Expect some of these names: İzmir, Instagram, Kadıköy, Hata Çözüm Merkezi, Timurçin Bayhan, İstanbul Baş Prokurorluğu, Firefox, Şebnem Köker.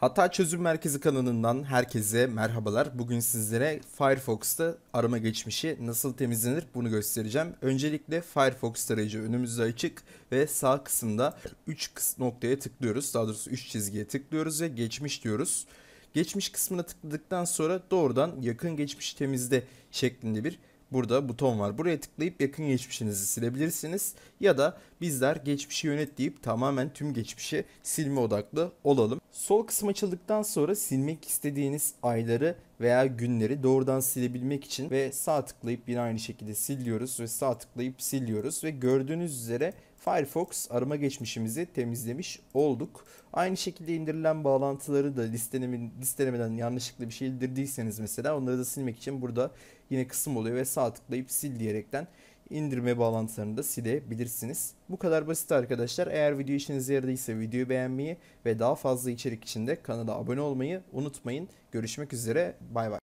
Hata Çözüm Merkezi kanalından herkese merhabalar. Bugün sizlere Firefox'ta arama geçmişi nasıl temizlenir bunu göstereceğim. Öncelikle Firefox tarayıcı önümüzde açık ve sağ kısımda 3 noktaya tıklıyoruz. Daha doğrusu 3 çizgiye tıklıyoruz ve geçmiş diyoruz. Geçmiş kısmına tıkladıktan sonra doğrudan yakın geçmiş temizle şeklinde bir burada buton var. Buraya tıklayıp yakın geçmişinizi silebilirsiniz. Ya da bizler geçmişi yönet deyip tamamen tüm geçmişi silme odaklı olalım. Sol kısım açıldıktan sonra silmek istediğiniz ayları veya günleri doğrudan silebilmek için ve sağ tıklayıp yine aynı şekilde siliyoruz ve sağ tıklayıp siliyoruz ve gördüğünüz üzere Firefox arama geçmişimizi temizlemiş olduk. Aynı şekilde indirilen bağlantıları da listelemeden yanlışlıkla bir şey indirdiyseniz mesela onları da silmek için burada yine kısım oluyor ve sağ tıklayıp sil diyerekten indirme bağlantılarını da silebilirsiniz. Bu kadar basit arkadaşlar. Eğer video işinize yaradıysa videoyu beğenmeyi ve daha fazla içerik için de kanala abone olmayı unutmayın. Görüşmek üzere. Bay bay.